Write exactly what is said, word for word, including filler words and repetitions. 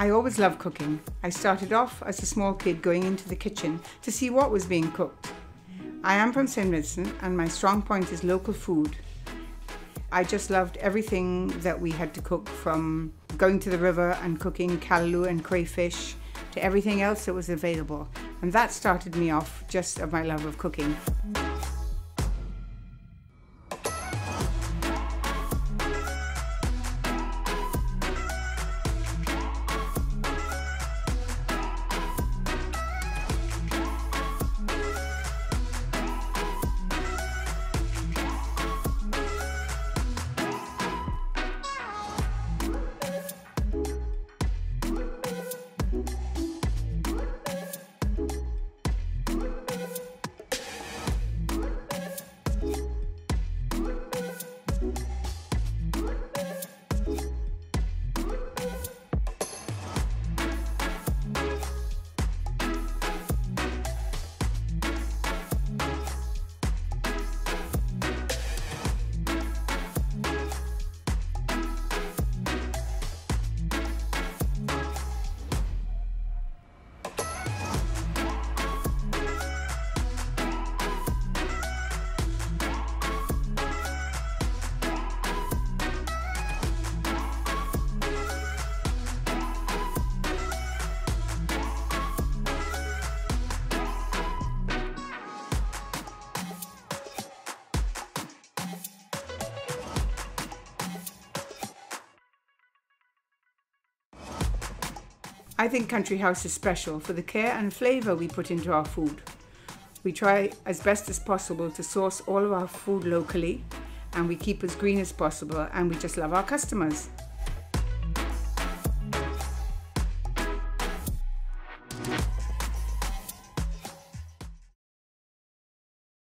I always loved cooking. I started off as a small kid going into the kitchen to see what was being cooked. I am from Saint Vincent and my strong point is local food. I just loved everything that we had to cook, from going to the river and cooking callaloo and crayfish to everything else that was available. And that started me off just of my love of cooking. I think Country House is special for the care and flavour we put into our food. We try as best as possible to source all of our food locally, and we keep as green as possible, and we just love our customers.